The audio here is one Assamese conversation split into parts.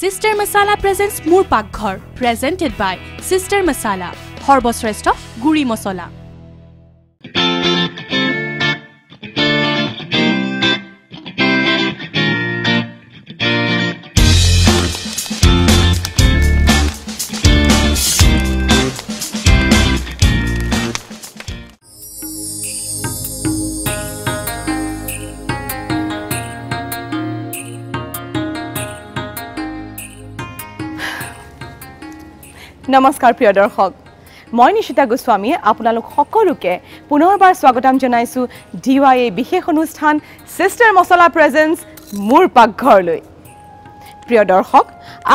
Sister Masala presents Murpakghar, presented by Sister Masala, Horbosreshta Guri Masala. नमस्कार प्रिय दर्शक मैं निशिता गोस्वामी आपनालोक सकलोके पुनर्बार स्वागतम जनाइसु DYA विशेष अनुष्ठान सिस्टर मसला प्रेजेंस मोर पाकघर लई। प्रिय दर्शक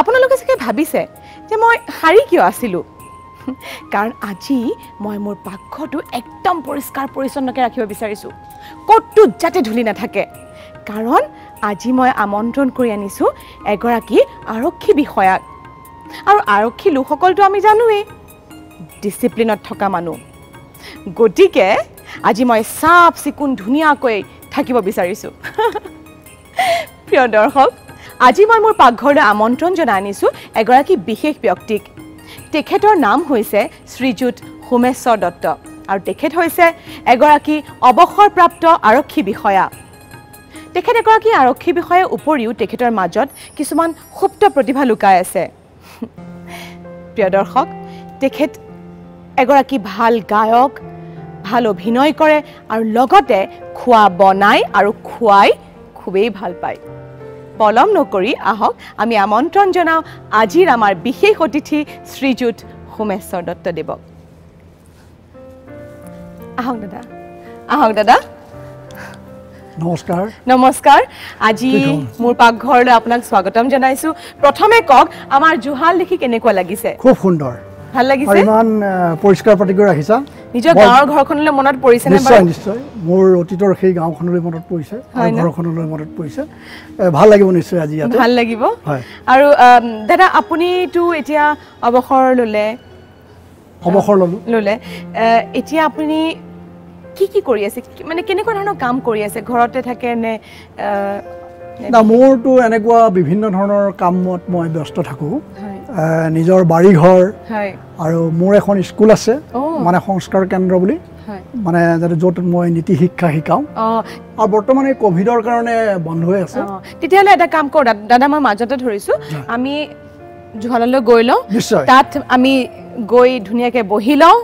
आपनालोके सके भाबिसे जे मैं हारि किय आसिलु कारण আজি मैं मोर पाकघरटो एकदम परिष्कार परिच्छन्नके राखिब बिचारिसु कतटो जाते धुली नाथाके कारण আজি मैं आमंत्रण करि आनिसु एगराकी आरक्षी विषयक और आरक्षी लोकसकल तो आमी जानुए डिसिप्लिन थका मानु गति के आज मैं साफ सिकुन धुनियाक थकिब विचारिसु। प्रिय दर्शक आज मैं मोर पाकघर आमंत्रण जना आनिसु एगराकी विशेष व्यक्तिक तेखेतर नाम होइसे श्रीजुत होमेश्वर दत्त और तेखेत होइसे एगराकी अवसरप्राप्त आरक्षी विषया। तेखेत एगराकी आरक्षी विषया उपरिओ तेखेतर माजत किछुमान सुप्त प्रतिभा लुकाय आछे। प्रिय दर्शक तेखेत एगराकी भाल गायक भाल अभिनय करे और लगते खुआ बनाय और खुआई खूबेई भाल पाय। पलम नकरी आहक आमी आमंत्रण जनाओ आजिर आमार विशेष अतिथि श्रीजुत होमेश्वर दत्त देवक। आहक दादा, आहक दादा। नमस्कार नमस्कार आज मोर पाकघर आपनाक स्वागतम जनाइसु। प्रथमे कक आमार जुहाल देखि केनेकुवा लागिसे? खूब सुंदर ভাল लागिसे। इमान परिष्कार प्रतिगर राखिसा निज गाँव घरखनले मनत परिसे ने? निश्चय निश्चय मोर अतीतर সেই गाँवखनले मनत परिसे আৰু ঘৰখনলৈ मनत परिसे ভাল লাগিব নিশ্চয় আজি ইয়াতে ভাল লাগিব। আৰু দাদা আপুনি তো এতিয়া অবসৰ ললে এতিয়া আপুনি কি কৰি আছে মানে কেনে ধৰণৰ কাম কৰি আছে ঘৰতে থাকে নে না? মোৰ তো এনেকুৱা বিভিন্ন ধৰণৰ কামত মই ব্যস্ত থাকো নিজৰ বাড়ি ঘৰ আৰু মোৰ এখন স্কুল আছে মানে সংস্কাৰ কেন্দ্ৰ বুলি মানে যত মই নীতি শিক্ষা শিকাও আৰু বৰ্তমানে কোভিডৰ কাৰণে বন্ধ হৈ আছে। তেতিয়ালে এটা কাম কৰ দাদা মই মাজতে ধৰিছো আমি জহললৈ গৈ লও তাত আমি গৈ ধুনিয়াকে বহি লও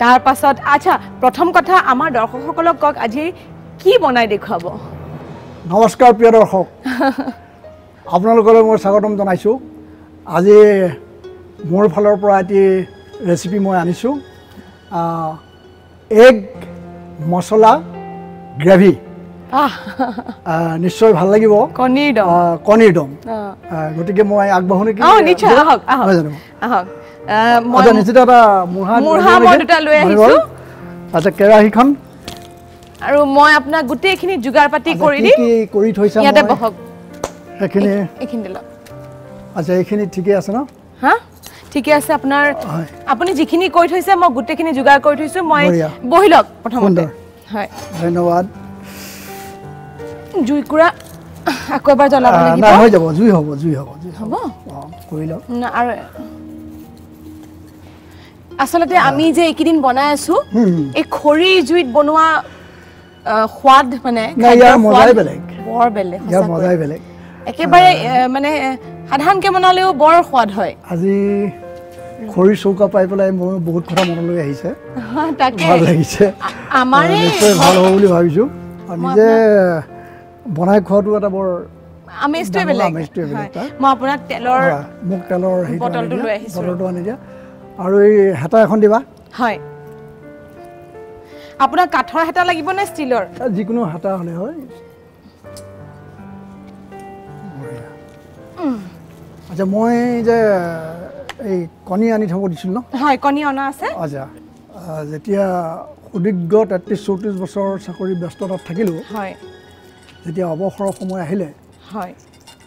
तार पाছত अच्छा प्रथम कथा आमार दर्शकসকলক কক আজি কি বনাই দেখাব। नमस्कार प्रिय दर्शक आपनालोकলৈ মই স্বাগতম জনাইছো। আজি মোৰ ফালৰ পৰা এটি ৰেচিপি মই আনিছো এগ মছলা গ্ৰেভি। নিশ্চয় ভাল লাগিব কণীৰ দম গতিকে মই আগবাঢ়ো নেকি? নিশ্চয় আহক আহক জুইকুৰা আকৌ এবাৰ জ্বলাব লাগিব না? হৈ যাব জুই হ'ব জুই হ'ব জুই হ'ব কৰি লও না আৰু आसलते आमी जे एकदिन बनाय आसु ए खरी जुइत बनवा स्वाद माने यार मजाय बेलेग बर बेलेग यार मजाय बेलेग एकेबारे माने साधारण के बनालेओ बर स्वाद হয়। আজি खरी चौका पाइ पलाय म बहुत खरा मनलै आइसे ताके ভাল লাগিছে আমারে ভাল হল বুলি ভাবিছো আর নিজে বনাই খোৱাটো এটা বৰ আমেজটোই বেলেগ মই আপোনাক তেলৰ মুক তেলৰ বটলটো লৈ আহিছো বটলটো আনি দিয়া আৰু এই হেতা এখন দিবা। হয় আপোনাৰ কাঠৰ হেতা লাগিব নে ষ্টিলৰ? যিকোনো হেতা হলে হয়। আচ্ছা মই যে এই কণী আনি থব দিছিল ন? হয় কণী অনা আছে। আচ্ছা যেতিয়া সুদীৰ্ঘ ৩৩-৩৪ বছৰ চাকৰি ব্যস্ততাত থাকিলো হয় যেতিয়া অৱসৰ সময় আহিলে হয়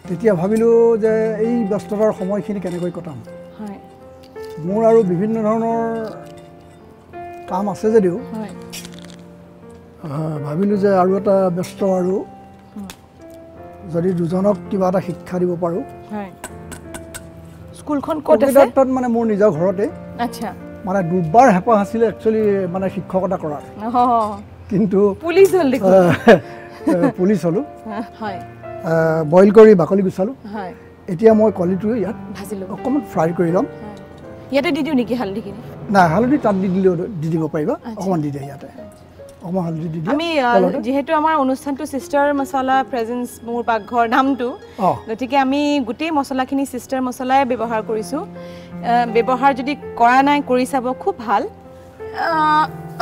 তেতিয়া ভাবিলো যে এই ব্যস্ততাৰ সময়খিনি কেনেকৈ কটাম। मोर और विभिन्न धरण कम आसे जदिव भाविलो जे और एटा व्यस्त और जदि दुजनक किबा एटा शिक्षा दिबो पारो स्कूल खन कोट আছে টট মানে মোর নিজা ঘরতে আচ্ছা মানে দুবার হেপা হাসিল एक्चुअली মানে শিক্ষকতা করা হ কিন্তু পুলিশ হল দেখো পুলিশ হলো হয় বয়েল কৰি বাকলি গুছালো হয় এতিয়া মই কলিটো ইয়াত ভাজিলো অকমান ফ্রাই কৰিলাম ইয়াতে দি দিও নেকি হালদি কিনে না হালদি তাত দি দিলো দি দিব পাইবা অকমান দি দেই ইয়াতে অকমান হালদি দি দিও আমি যেহেতু আমাৰ অনুষ্ঠানটো সিস্টার মছলা প্রেজেন্স মোৰ পাকঘৰ নামটো গতিকে আমি গুটি মছলাখিনি সিস্টার মছলাই ব্যৱহাৰ কৰিছো ব্যৱহাৰ যদি কৰা নাই কৰি চাব খুব ভাল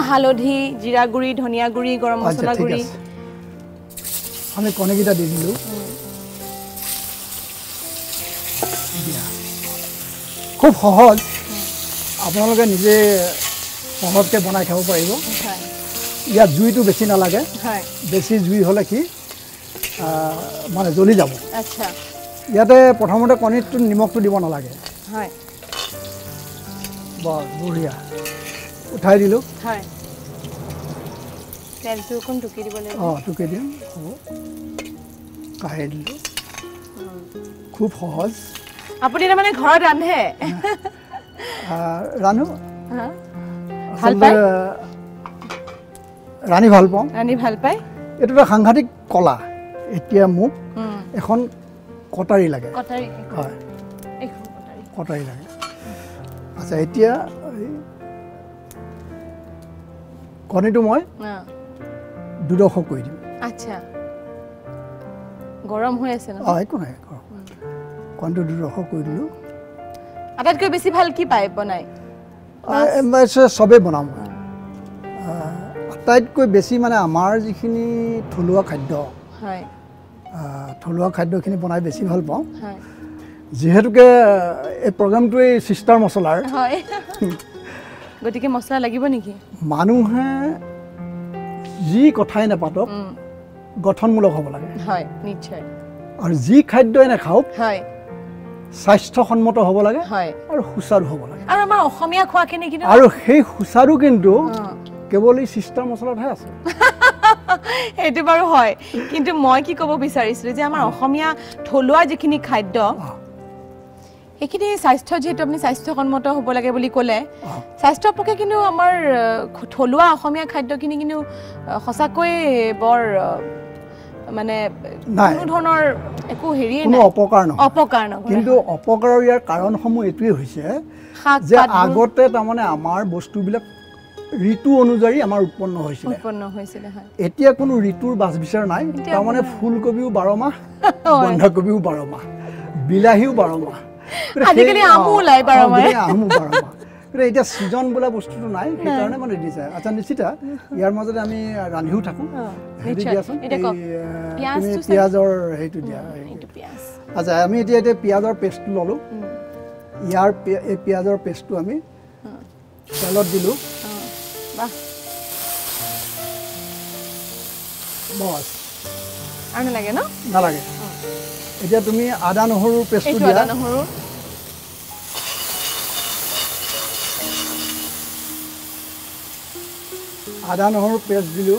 হালধি জিৰা গুৰি ধনিয়া গুৰি গৰম মছলা গুৰি আমি কোনেকিটা দি দিলো খুব সহজ আপোনালোকে নিজে সহজতে বনাই খাব পাৰিব ইয়াত জুইটো বেছি না লাগে হয় বেছি জুই হলে কি মানে জ্বলি যাব আচ্ছা ইয়াতে প্ৰথমতে কণীটো নিমখটো দিব না লাগে হয় বাহ বঢ়িয়া উঠাই দিলো হয় তেলটো কোন টুকি দিব লাগে অ টুকি দিম কাহে দিলো খুব সহজ আপুনি না মানে ঘৰত ৰান্ধে रानू हां ভাল পাই রানী ভাল পাই এটোটা সাংঘাতিক কলা এতিয়া মুক এখন কটাৰী লাগে হয় এখন কটাৰী লাগে আচ্ছা এতিয়া কণীটো মই দুডখ কই দিম আচ্ছা গৰম হৈ আছে না হয় কোনে কণটো দুডখ কই দিলো আটাত কৈ বেছি ভাল কি পাই বনাই মই সবে বনাম আটাত কৈ বেছি মানে আমাৰ যিখিনি থলুৱা খাদ্যখিনি বনাই বেছি ভাল পাওঁ হয় যেহেতুকে এই প্ৰগ্ৰামটো এই সিস্টার মছলাৰ হয় গতিকে মছলা লাগিব নেকি মানুহে যি কথাই নাপাতক গঠনমূলক হ'ব লাগে হয় নিশ্চয় আৰু যি খাদ্যই নাখাওক হয় স্বাস্থ্যসন্মত হব লাগে হয় আর হুসারু হব লাগে আর আমার অসমীয়া খোয়া কেনে কিন্তু আর সেই হুসারু কিন্তু কেবল এই সিস্টার মছলাত হে আছে এটো বাৰু হয় কিন্তু মই কি কব বিচাৰিছিলো যে আমাৰ অসমীয়া ঠলুৱা যিখিনি খাদ্য এখিনি স্বাস্থ্য যেটো আপুনি স্বাস্থ্যসন্মত হব লাগে বুলি কলে স্বাস্থ্য পক্ষে কিন্তু আমাৰ ঠলুৱা অসমীয়া খাদ্যখিনি কিন্তু হসাকৈ বৰ মানে কোন ধৰণৰ একো হেৰিয়ে নাই অপকাৰণ কিন্তু অপকাৰৰ ইয়াৰ কাৰণ সমূহ এটোই হৈছে যে আগতে তাৰমানে আমাৰ বস্তুবিলাক ঋতু অনুযায়ী আমাৰ উৎপন্ন হৈছিল হয় এতিয়া কোনো ঋতুৰ বাস বিচাৰ নাই তাৰমানে ফুলকবিও 12 মাহ বন্ধাকবিও 12 মাহ বিলাহীও 12 মাহ আজিকালি আমো লাই 12 মাহ ৰে এটা সিজন বলা বস্তুটো নাই সেইকাৰণে মানে দিছে আচ্ছা নিচিতা ইয়াৰ মাজতে আমি ৰান্ধিও থাকো নিশ্চয় এটা ক পিয়াজটো পিয়াজৰ হেতু দিয়া এইটো পিয়াজ আচ্ছা আমি এতিয়া পিয়াজৰ পেষ্টটো ললো ইয়াৰ এই পিয়াজৰ পেষ্টটো আমি তেলত দিলো বাহ বস আনে লাগে না লাগে এতিয়া তুমি আদা নহৰু পেষ্টটো দিয়া আদা নহৰু আদা নহৰু পেষ্ট দিলো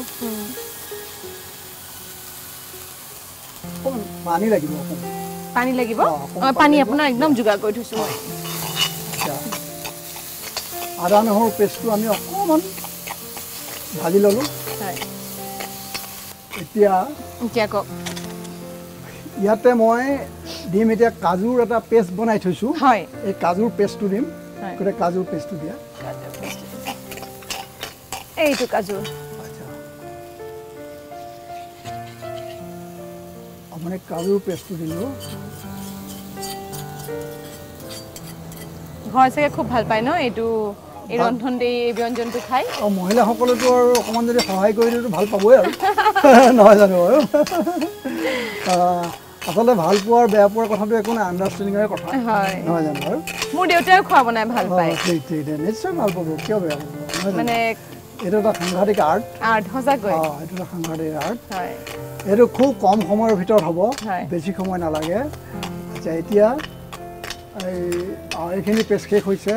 পানী লাগিব পানী আপোনাৰ একদম জুগা কৰি থৈছো আদা নহৰু পেষ্টটো আমি অকমান ভাজি ললো এতিয়া ক ইয়াতে মই দিম এতিয়া কাজুৰ এটা পেষ্ট বনাই থৈছো হয় এই কাজুৰ পেষ্টটো দিম কৰে কাজুৰ পেষ্টটো দিয়া এইটো কাজু আচ্ছা আমনে কাজু পেস্ট দিলো ঘৰ থেকে খুব ভাল পায় ন এইটো এই ৰন্ধন দেই ব্যঞ্জনটো খাই আৰু মহিলা সকলটো আৰু অকমান যদি সহায় কৰি দিলেটো ভাল পাবই আৰু নহয় জানো আসলে ভাল পোৱাৰ বেয়া পোৱাৰ কথাটো একো না আন্ডাৰষ্টেণ্ডিঙৰ কথা হয় নহয় জানো মোৰ দেউতাই খোৱা বনাই ভাল পায় ঠিক নিশ্চয় ভাল পাব কিয় বেয়া মানে এটোটা সাংঘাতিক আর্ট হসাকৈ অ এটোটা সাংঘাতিক আর্ট হয় এটো খুব কম সময়ৰ ভিতৰত হ'ব বেছি সময় নালাগে আচ্ছা এতিয়া এই এখিনি পেষ্ট কেক হৈছে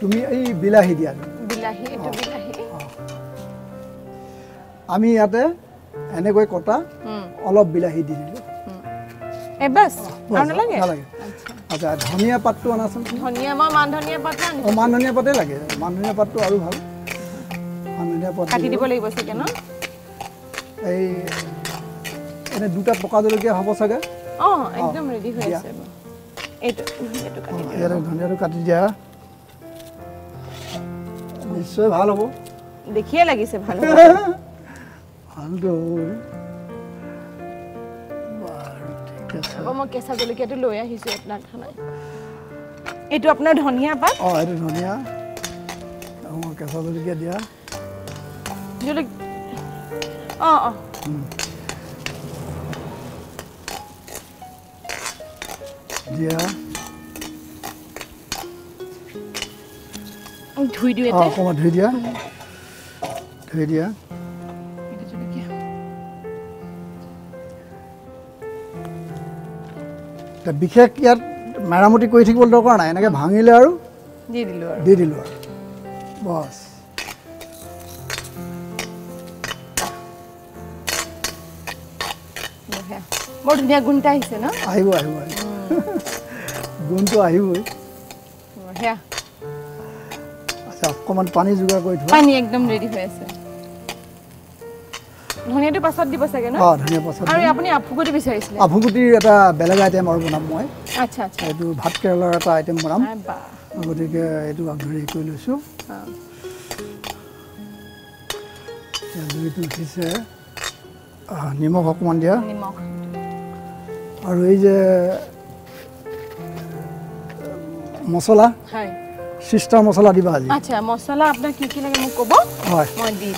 তুমি এই বিলাহী দিয়া বিলাহী এটো বিলাহী আমি ইয়াতে এনেকৈ কটা অলপ বিলাহী দি দিলো এ বাস আৰু নালাগে আচ্ছা अच्छा धनिया पत्तो आनासन धनिया मा मान धनिया पत्ता आनी ओ मान धनिया पत्ते लागे मान धनिया पत्तो आरो ভাল मान धनिया पत्ता काटि দিব লাগিব সেকে ন এই এনে দুটা পোকা দলকে হবো সাগে অ একদম রেডি হয়ে আছে এটো এটো কাটি দিয়া এর ধনিয়াটো কাটি দিয়া নিশ্চয় ভাল হবো দেখিয়ে লাগিছে ভাল হবো আলদো हम कैसा जलकिया तो लोया ही से अपना खाना ए तो अपना धनिया पर ओ ए धनिया हम कैसा जलकिया दिया जो लग आ आ दिया ओ धुई दिए थे हां धुई दिया बिखेक यार मेरामती कोई ठीक बोल दरकार নাই এনেকে ভাঙিলে আৰু দি দিলো আৰু বস নহয় বৰ ধুনীয়া গুণটা আহিছে ন আহিব আহিব গুণটো আহিবই নহয় আচ্ছা অকমান পানী যোগাৰ কৰি থোৱা পানী একদম ৰেডি হৈ আছে ধনিয়াটো পাছত দিব সকে ন অ ধনিয়া পাছত আৰু আপুনি আফুগুটি বিচাৰিছিল আফুগুটি এটা বেলেগ আইটেম আৰু বনাম মই আচ্ছা আচ্ছা এটো ভাত কেৰেলাৰ এটা আইটেম বনাম আইবা গটিকে এটো আগধৰি কৈ লৈছো হ্যাঁ দুইটো দিছে নিমখ অকমান দিয়া নিমখ আৰু এই যে মছলা হ্যাঁ সিস্টার মছলা দিবা আজি আচ্ছা মছলা আপোনাক কি কি লাগে মোক কব হয় মই দি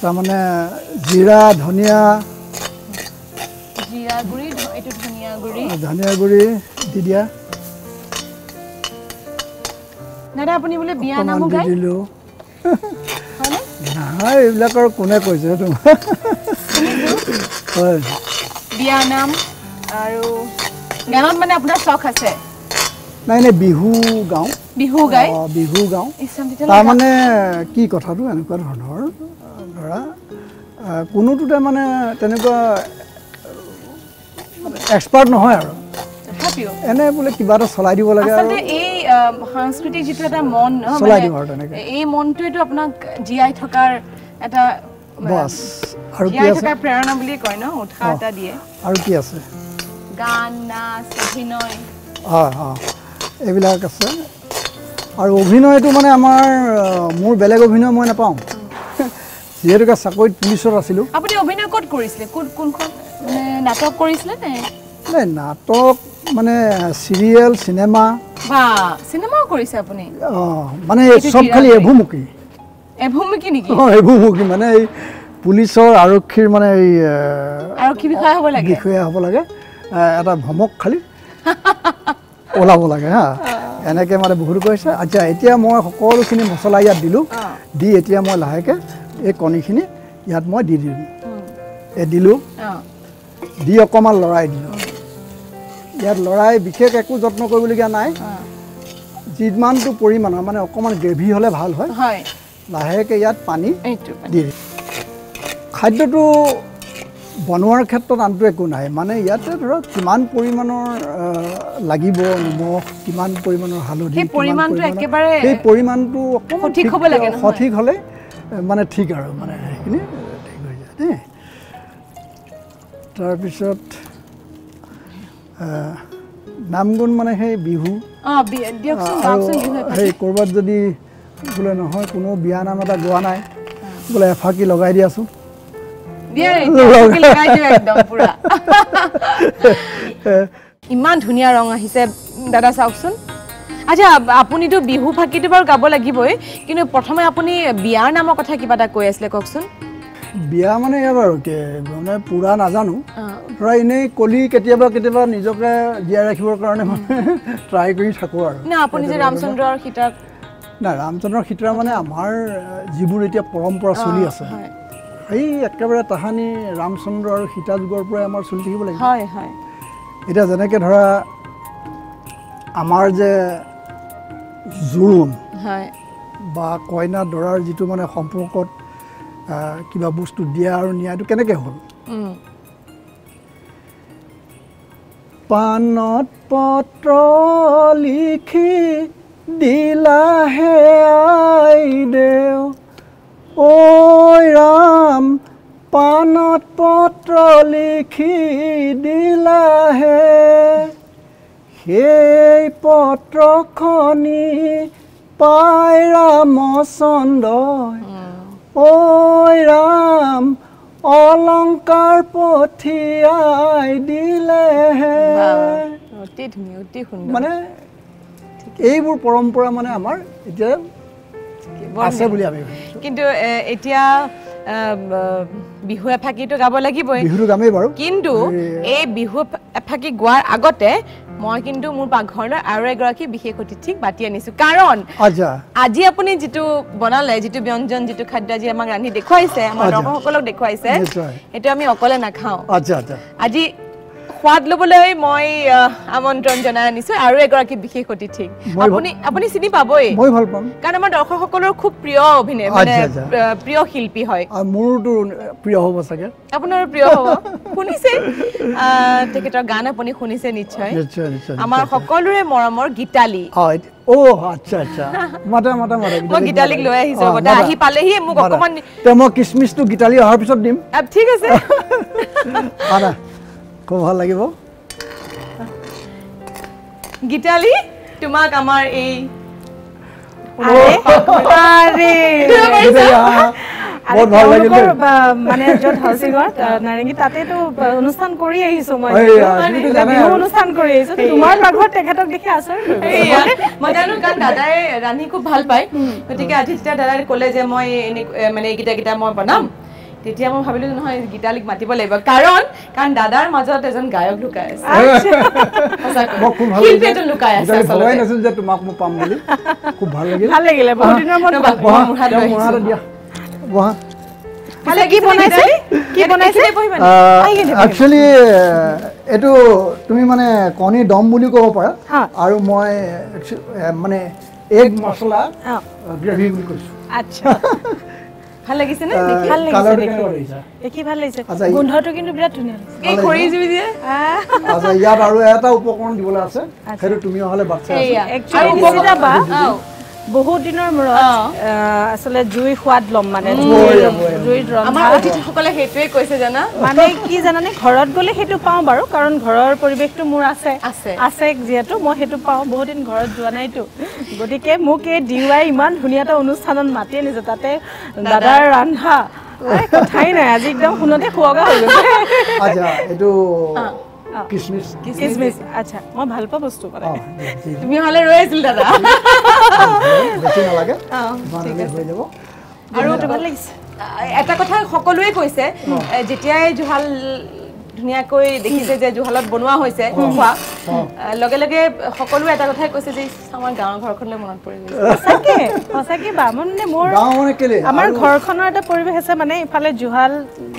तामने जीरा धनिया गुड़ी दी दिया नरा आपनी बोले बिया नामो गाय दिलो हाने ना एला कर कोने कइसे तुम हाय बिया नाम आरो गानत माने अपना शौक আছে নাই নাই বিহু গায় বিহু গাও তা মানে কি কথাটো এনেকুৱা ধৰণৰ ধৰা কোনোটোতে মানে তেনেকুৱা এক্সপার্ট নহয় আৰু তথাপিও এনে বলে কিবা এটা চলাই দিব লাগে আচলতে এই সাংস্কৃতিক যেটো এটা মন মানে এই মনটোটো আপোনাক জিআই থকাৰ এটা বস আৰু কি আছে জিআই থকাৰ প্ৰেৰণা বুলি কয় ন উৎসাহ এটা দিয়ে আৰু কি আছে গান নাচ অভিনয় হ্যাঁ হ্যাঁ एबिलाक আছে আর অভিনয়টো মানে আমার মোর বেলেগ অভিনয় মই না পাও যেহেতুকে সাকৈত পুলিশৰ আছিল আপুনি অভিনয় কত কৰিছিল কোন কোন মানে নাটক কৰিছিল নে না নাটক মানে সিরিয়াল সিনেমা বা সিনেমাও কৰিছে আপুনি অ মানে সব খালি এভূমুকি নেকি অ এভূমুকি মানে এই পুলিশৰ আৰক্ষীৰ মানে এই আৰক্ষী বিষয় হ'ব লাগে এটা ভমক খালি ওলাব লাগে হ্যাঁ এনেকে মানে বহুত কৈছে আচ্ছা এতিয়া মই সকলোখিনি মছলা ইয়াত দিলো দি এতিয়া মই লাহেকে এই কণীখিনি ইয়াত মই দি দিম এ দিলো দি অকমান লৰাই দিলো ইয়াত লৰাই বিশেষ একো যত্ন কৰিবলগীয়া নাই যিমানটো পৰিমাণৰ মানে অকমান গ্ৰেভি হলে ভাল হয় হয় লাহেকে ইয়াত পানী দি খাদ্যটো बनवार क्षेत्र आन एक ना मानने इते कि लगे निमख कि हालधि सठीक हम मानने ठीक और मानने ठीक हो जाए तारत नाम गुण मानने कबाद जो बोले नाम एट गा ना बोले एफाकी लगे दियासो इमान धुनिया रंग आहिसे दादा साउसन अच्छा आपुनी तो बिहु फाकी तो बार गाबो लागिबय किनु प्रथमे आपुनी बियार नाम कथा किबाटा কৈ আছিল ককসুন বিয়া মানে এবাৰ কে মানে পুৰা নাজানো ধৰা ইনে কলি কেতিয়াবা নিজকে জিয়া ৰাখিবৰ কাৰণে ট্রাই কৰি থাকো আৰু না আপুনি যে ৰামচন্দ্ৰৰ খিতা না ৰামচন্দ্ৰৰ খিতা মানে আমাৰ জীবুৰ এতিয়া পৰম্পৰা চলি আছে एकेबारे ताहानी रामचंद्र और सीता जुगर पर चलि थी इतना जनेके धरा आमार जे जुलुम बा कयना दरार जी माने सम्पर्क क्या बस्तु दिया और निया केनेके हल पानत पत्र लिखी दिला हे आई देव ओ राम पानत पत्र लिखी दिला हे पत्र खनि पाय रामचंद्र ओ राम अलंकार पठियाई दिले माने एबुर परम्परा माने आमार एटा आसे बुली आमी किन्तु एटिया बिहु एफाकी तो गाब लागिबई बिहु गामे बारो किन्तु ए बिहु एफाकी गुवार आगते মই কিন্তু মোৰ পাকঘৰলৈ আৰু এগৰাকী বিশেষ অতিথি বাতি আনিছো কাৰণ আজি আপুনি যেটো বনালে যেটো ব্যঞ্জন যেটো খাদ্য আজি আমাক ৰান্ধি দেখুৱাইছে আমাৰ দৰ্শকসকলক দেখুৱাইছে এটো আমি অকলে নাখাও আজি স্বাদ লবলৈ মই আমন্ত্ৰণ জনাই আনিছো আৰু এগৰাকী বিশেষ অতিথি আপুনি আপুনি চিনি পাবই মই ভাল পাম কাৰণ আমাৰ দৰ্শকসকলৰ খুব প্ৰিয় অভিনয় মানে প্ৰিয় শিল্পী হয় মোৰটো প্ৰিয় হ'ব চাগে আপোনাৰ প্ৰিয় হ'ব শুনিছে তেখেতৰ গান আপুনি শুনিছে নিশ্চয় নিশ্চয় নিশ্চয় আমাৰ সকলোৰে মৰমৰ গীতালি ও আচ্ছা আচ্ছা মাতা মাতা মাতা মই গীতালিক লৈ আহিছো বটা আহি পালেহি মোক অকমান তে মই কিচমিচটো গীতালি অহাৰ পিছত দিম ঠিক আছে মানা খুব ভাল লাগিব গীতালি তোমাক আমাৰ এই আরে আরে বহুত ভাল লাগিল মানে যত হাসিগৰ নাৰেঙ্গী তাতে তো অনুষ্ঠান কৰি আহিছো মই অনুষ্ঠান কৰি আহিছো তোমাৰ পাকঘৰ তেখেতক দেখি আছৰ মই জানো কাৰণ দাদাই ৰাণী খুব ভাল পায় গতিকে আজিষ্টা দাদাৰ কলে যে মই মানে গীতা গীতা মই বনাম তেতিয়া মই ভাবিলো নহয় গীতালিক মাতিব লাগিব কাৰণ কাৰণ দাদাৰ মাজত এজন গায়ক লুকাই আছে আচ্ছা মই খুব ভাল লাগিল কিটো লুকাই আছে সবাই নাছিল যে তোমাক মই পাম বুলি খুব ভাল লাগিলে বহুত দিনৰ মন ভাল মোহাৰা দিয়া वाह हाले की बनाइसे एक्चुअली एतो तुमी माने कोनी डम बुली कहो पारा आरो मय माने एक मसाला ग्रेवी बुली कइसु अच्छा ভাল লাগিছে না ভাল লাগিছে দেখি ভাল লাগিছে গন্ধটো কিন্তু বিরাট ধুনিয়া কি খৰি দিবি দিয়া আচ্ছা ইয়াত আৰু এটা উপকৰণ দিবলা আছে সেইটো তুমি হলে বাচ্চা আছে আৰু নিচিতা বা বহুত দিনৰ মৰত আসলে জুই স্বাদ লম মানে জুই ৰন্ধা আমাৰ অতিথিসকলে হেতুৱে কৈছে জানা মানে কি জানানে ঘৰত গলে হেতু পাও বাৰু কাৰণ ঘৰৰ পৰিবেশটো মোৰ আছে আছে যেটো মই হেতু পাও বহুত দিন ঘৰত যোৱা নাইতো গতিকে মোক এই ডিউআই ইমান ধুনিয়াটা অনুষ্ঠানত মাতি আনিছে তাতে দাদাৰ ৰন্ধা কথাই নাই আজি একদম শুনতে খুৱাগা হৈ গৈছে আচ্ছা এটো কিসমিস কিসমিস আচ্ছা মই ভাল পা বস্তু পাই তুমি হলে ৰয়েছিল দাদা বেছি না লাগে ঠিক আছে যাব আৰু তো ভাল লাগিছে এটা কথা সকলোৱে কৈছে যেতিয়া জুহাল ধুনিয়া কই দেখিছে যে জুহালত বনোৱা হৈছে খোৱা লগে লগে সকলোৱে এটা কথা কৈছে যে আমাৰ গাঁৱৰ ঘৰখনলৈ মনত পৰি গৈছে সঁচাকে বা মানে মোৰ গাঁৱৰ কেলে আমাৰ ঘৰখনৰ এটা পৰিৱেশ আছে মানে ইফালে জুহাল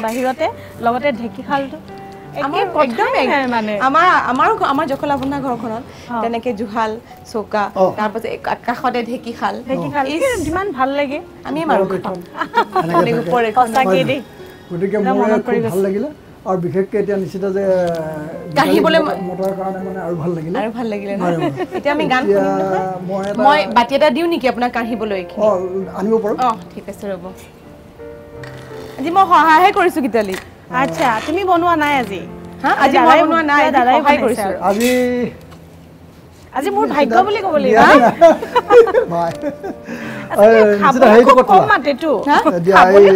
বাহিৰতে লগতে ঢেকি খালটো আমাৰ একদম মানে আমাৰ জকলাবনা ঘৰখনত তেনেকে জুহাল চোকা তাৰ পাছত আকাশতে ঢেকি খাল কিমান ভাল লাগে আমি মাৰো খাম এনেকে উপরে সঁচাকে দে গতিকে মোৰ খুব ভাল লাগিলে আৰু বিশেষকৈ এটা নিচিতা যে কাহি বলে মটৰ কাৰণে মানে আৰু ভাল লাগিলে এতিয়া আমি গান শুনিম মই বাটি এটা দিও নেকি আপোনাক কাহিবলৈ কি আনিব পাৰো ঠিক আছে ৰব আজি মই সহায় কৰিছো গীতালি আচ্ছা তুমি বনোৱা নাই আজি হা আজি মই বনোৱা নাই দাদাই খাই কৰিছো আজি মোৰ ভাগ্য বুলি ক'ব লাগিব ভাই আচ্ছা হেই কম মাটেটো দিয়া এই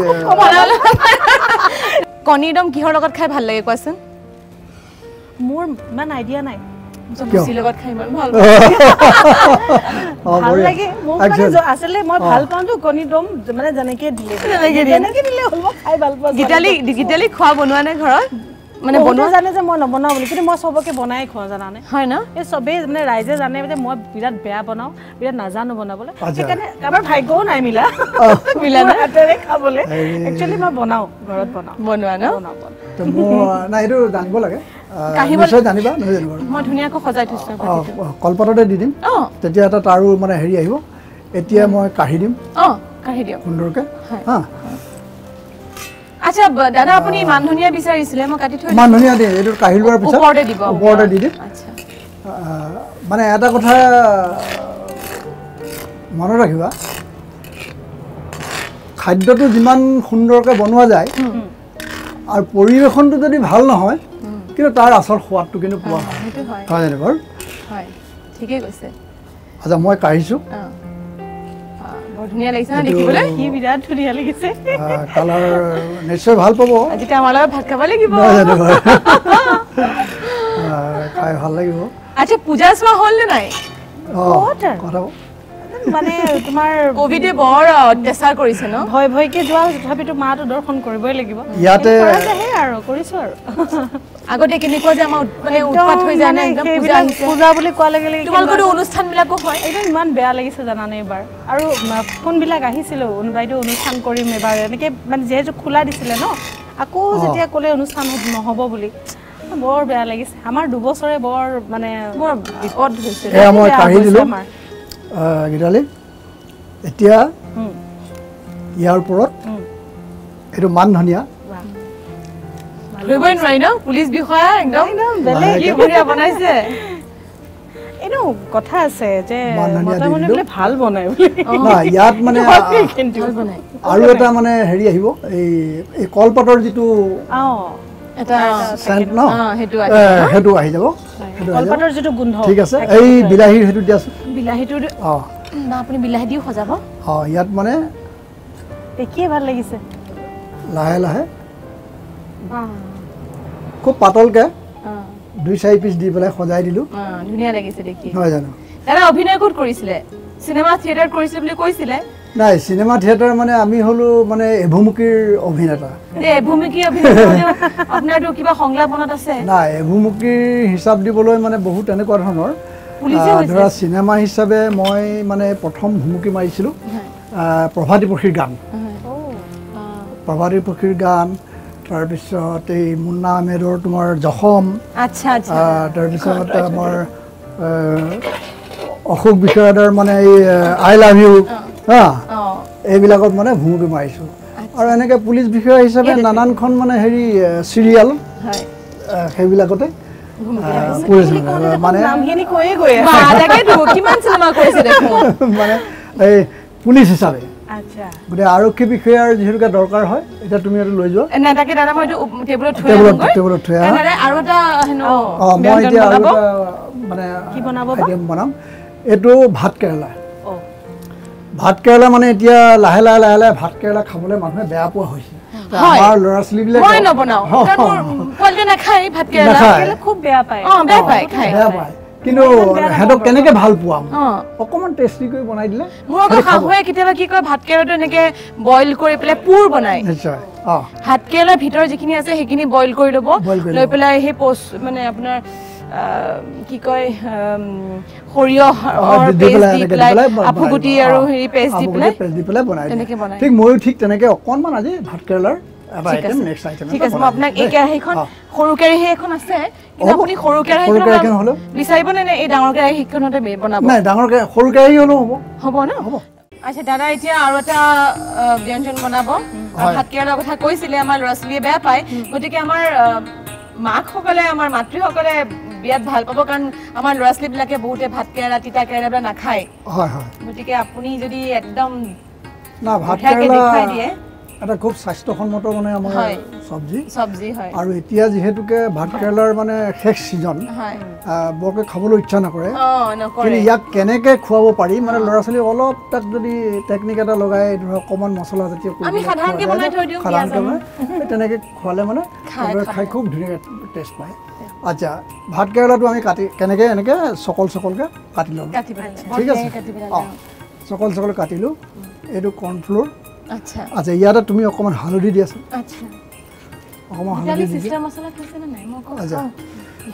কণীৰ দম কিহৰ লগত খাই ভাল লাগে কোৱাচোন মোৰ মান আইডিয়া নাই জুচি লগত খাই ভাল লাগে মোৰ মানে আসলে মই ভাল পাওঁ তো কণী দম মানে জানেকে দিলে হল খাই ভাল পাওঁ গীতালি খোৱা বনোৱা নাই ঘৰত মানে বনোৱা জানে যে মই নবনাও বুলি কিন্তু মই সবকে বনাই খোৱা জানানে হয় না এই সবে মানে ৰাইজে জানে যে মই বিৰাট বেয়া বনাও বিৰাট নাজানো বনাবলে সেইকাৰণে আমাৰ ভাগ্যও নাই মিলা না আটাৰে খাবলে একচুয়ালি মই বনাও ঘৰত বনোৱা না তো মই নাইটো জানিব লাগে কাহিবলে জানিবা নহয় জানিবা মই ধুনিয়াকৈ সজাই থৈছো কলপাততে দি দিম তেতিয়া এটা তাৰো মানে হেৰি আহিব এতিয়া মই কাঢ়ি দিম কাঢ়ি দিয়া সুন্দৰকে হ্যাঁ আচ্ছা দাদা আপুনি মানধনিয়া বিচাৰিছিলে মই কাটি থৈ মানধনিয়া দে এটো কাহিলৱাৰ পিছত ওপৰতে দিব ওপৰতে দি দে আচ্ছা মানে এটা কথা মনত ৰাখিবা খাদ্যটো যিমান সুন্দৰকৈ বনোৱা যায় আৰু পৰিবেশনটো যদি ভাল নহয় কিন্তু তাৰ আসল সোৱাদটো কিন্তু পোৱা হয় সেইটো হয় হয় জানো বৰ হয় ঠিকে কৈছে আচ্ছা মই কাঢ়িছো ধুনিয়া লাগিছে না দেখিবলে কি বিরাট ধুনিয়া লাগিছে কালার নিশ্চয় ভাল পাবো আজিটা আমালা ভাত খাব লাগিব খাই ভাল লাগিব আচ্ছা পূজা সময় হল নাই ওটা করব মানে তোমার কোভিডে বড় অত্যাচার কৰিছে ন ভয় ভয় কে যোৱা তথাপি তো মা তো দৰ্শন কৰিবই লাগিব ইয়াতে আছে আৰু কৰিছো আৰু আগতে কেনেকৈ যে আমা মানে উৎপাত হৈ যায় না একদম পূজা পূজা বুলি কোৱা লাগে লাগে তোমালোকৰ অনুষ্ঠান বিলাকো হয় এটা ইমান বেয়া লাগিছে জানা নাই এবাৰ আৰু ফোন বিলাক আহিছিল অনুবাইটো অনুষ্ঠান কৰিম এবাৰ এনেকে মানে যে খোলা দিছিলে ন আকৌ যেতিয়া কলে অনুষ্ঠান নহব বুলি বৰ বেয়া লাগিছে আমাৰ দুবছৰে বৰ মানে বৰ বিপদ হৈছে এ মই কাঢ়ি দিলো গিৰালে এতিয়া ইয়াৰ ওপৰত এটো মানধনিয়া লইবেন নাই ন পুলিশ বিষয়া একদম বেলে কি বঢ়িয়া বনাইছে এনো কথা আছে যে মতামনে বলে ভাল বনাই না ইয়াত মানে আৰু এটা মানে হেৰি আহিব এই কলপাটৰ যেটো অ এটা সেন্ট ন হেতু আহি যাব কলপাটৰ যেটো গন্ধ ঠিক আছে এই বিলাহীৰ হেতু দিয়াছ বিলাহীটো অ না আপুনি বিলাহী দিও খজাব অ ইয়াত মানে দেখি ভাল লাগিছে লাহে লাহে খুব পাতল কে দুই চাই পিস দি পেলাই খজাই দিলো ধুনিয়া লাগিছে দেখি হয় জানো দাদা অভিনয় কোট কৰিছিলে সিনেমা থিয়েটার কৰিছিল বুলি কৈছিলে নাই সিনেমা থিয়েটার মানে আমি হলো মানে এভুমুকিৰ অভিনেতা নে এভুমুকি অভিনেতা আপোনাটো কিবা সংলাপনত আছে না এভুমুকি হিসাব দিবলৈ মানে বহুত এনেকুৱা ধৰণৰ পুলিশে হৈছে ধৰা সিনেমা হিচাপে মই মানে প্ৰথম ভুমুকি মাৰিছিলো প্ৰভাদীপক্ষীৰ গান ও প্ৰভাদীপক্ষীৰ গান তাৰ পিছত এই মুন্না আহমেদৰ তোমাৰ জখম আচ্ছা আচ্ছা তাৰ পিছত আমাৰ অশোক বিশালৰ মানে এই আই লাভ ইউ হা এইবিলাকত মানে ভুমুকি মাৰিছো আৰু এনেকে পুলিশ বিষয়া হিচাপে নানানখন মানে হেৰি সিরিয়াল হয় সেইবিলাকতে মানে নামখিনি কয়ে গয়ে আটাকে তো কিমান সিনেমা কৰিছে দেখো মানে এই পুলিশ হিচাপে আচ্ছা গরে আরক্ষী বিষয়াৰ যেৰুকা দৰকাৰ হয় এটা তুমি আৰু লৈ যোৱা না তাকে দাদা মই টেবুলত থৈ টেবুলত থৈ আৰে আৰু এটা হেনো মই এটা মানে কি বনাব বনাম এটো ভাত কেৰেলা ও ভাত কেৰেলা মানে এতিয়া লাহে লাহে লাহে লাহে ভাত কেৰেলা খাবলৈ মানুহে বেয়া পোৱা হৈছে আমাৰ লৰা ছোৱালী বিলাক মই নবনাও কাৰণ কোৱালকে না খাই ভাত কেৰেলা কেৰেলা খুব বেয়া পায় অ বেয়া পায় খাই বেয়া পায় কিন্তু হেডক কেনেকে ভাল পোৱাম অকমান টেস্টি কৰি বনাই দিলে মোৰ খাওয়ে কিতাবা কি কয় ভাত কেৰেলাটো এনেকে বইল কৰি পেলাই পুৰ বনাই নিশ্চয় অ ভাত কেৰেলাৰ ভিতৰ যিখিনি আছে সেইখিনি বইল কৰি লব লৈ পেলাই হে পোস্ট মানে আপোনাৰ কি কয় খৰিয়হ আৰু পেষ্ট দি পেলাই আপুগুটি আৰু হেৰি পেষ্ট দি পেলাই বনাই ঠিক মই ঠিক তেনেকে অকমান আজি ভাত কেৰেলাৰ আইটেম নেক্সট আইটেম ঠিক আছে মই আপোনাক এই কেৰাহীখন সৰু কেৰাহী এখন আছে কিন্তু আপুনি সৰু কেৰাহীখন হলো বিচাৰিব নে এই ডাঙৰ কেৰাহীখনতে বনাব নাই ডাঙৰ কেৰাহী সৰু কেৰাহী হলো হ'ব হ'ব না হ'ব আচ্ছা দাদা এতিয়া আৰু এটা ব্যঞ্জন বনাব ভাত কেৰেলাৰ কথা কৈছিলে আমাৰ ল'ৰা ছোৱালীয়ে বেয়া পায় গতিকে আমাৰ মাক সকলে আমাৰ মাতৃ সকলে বিয়াত ভাল পাব কাৰণ আমাৰ ল'ৰা ছোৱালীবিলাকে বহুতে ভাত কেৰেলা তিতা কেৰেলা নাখায় হয় হয় গতিকে আপুনি যদি একদম না ভাত কেৰেলা দেখাই দিয়ে এটা খুব স্বাস্থ্যসম্মত মানে আমাৰ সবজি সবজি হয় আৰু এতিয়া যেহেতুকে ভাত কেৰেলাৰ মানে শেষ সিজন হয় বৰকে খাবলৈ ইচ্ছা নকৰে কিন্তু ইয়াক কেনেকৈ খুৱাব পাৰি মানে ল'ৰা ছোৱালী অলপ তাক যদি টেকনিক এটা লগাই ধৰা কমন মছলা জাতীয় আমি সাধাৰণতে বনাই থৈ দিও পিয়াজ তেনেকৈ খোৱালে মানে খাই খুব ধুনীয়া টেষ্ট পায় আচ্ছা ভাত কেৰেলাটো আমি কাটি কেনেকৈ এনেকৈ সকল সকলকে কাটি লম ঠিক আছে সকল সকল কাটিলো এইটো কৰ্ণফ্লোৰ अच्छा अच्छा यारा तुम्ही ओकमान हळदी दियास अच्छा ओकमान हळदी सिस्टर मसाला कसे ना नाही मको अच्छा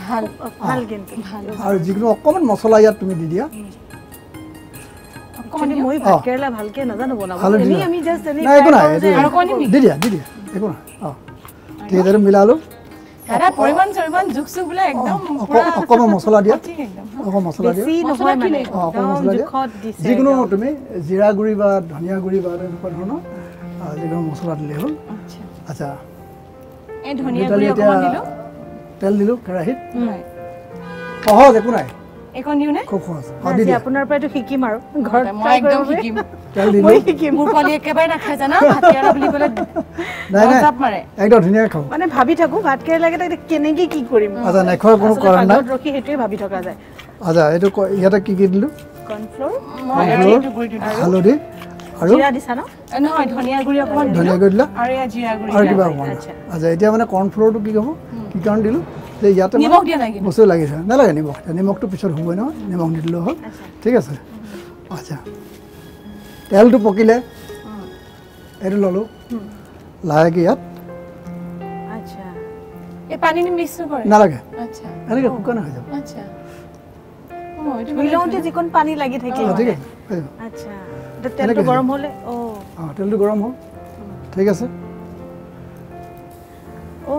हाल हाल गेंत हाल और जिगनो ओकमान मसाला यार तुम्ही दि दिया ओकमान मोई भात केरला ভালকে না জানো বানাবো এনি আমি जस्ट এনি আর কোনি দি দিয়া দেখো না हां ঠিক আছে মিলা লো তারা পরিমাণ পরিমাণ জুকসুক বলে একদম পুরো ওকমান মসালা দিয়া ओकमान मसाला দিয়া বেশি নহয় মানে ओकमान मसाला দিয়া जिगनो তুমি জিরা গুড়ি বা ধনিয়া গুড়ি বা এরকম ধরনের যেগুলো মশলা দিলে হল अच्छा ए ধনিয়া গুড়ি অকমান দিলো তেল দিলো কড়াইত সহজ একো নাই এখন দিও না খুব সহজ আদি আপনার পরে তো শিকিম আর ঘর মই একদম শিকিম তেল দিলো মই শিকিম মোর পলি একেবারে না খায় জানা ভাটিয়ারা বলি বলে না না চাপ মারে একদম ধনিয়া খাও মানে ভাবি থাকো ভাত কেরে লাগে তা কেনে কি করিম আচ্ছা না খয় কোনো করার না রকি হেটে ভাবি থাকা যায় আচ্ছা এটো ইয়াটা কি কি দিলো কর্নফ্লোর মই একটু গুড়ি দিলো হলদি আৰু জিৰা দিছা না নহয় ধনিয়া গুড়ি অকমান দিলো ধনিয়া গুড়ি আৰু ইয়া জিৰা গুড়ি আৰু কিবা আচ্ছা আচ্ছা এতিয়া মানে কর্নফ্লোর তো কি কব কি কাৰণ দিলো তে ইয়াতে নিমখ দিয়া লাগি বস্তু লাগিছে না লাগে নিমখ নিমখটো পিছৰ হ'ব না নিমখ দিলো হ'ল ঠিক আছে আচ্ছা তেলটো পকিলে এটো ললো লাগে ইয়াত আচ্ছা এ পানী নি মিক্স কৰে না লাগে আচ্ছা আরে কোকনা হৈ যাব আচ্ছা ও এটো মিলাউতে যিকোন পানী লাগি থাকে ঠিক আছে আচ্ছা তেল তো গরম হলে ও हां তেল তো গরম হল ঠিক আছে ও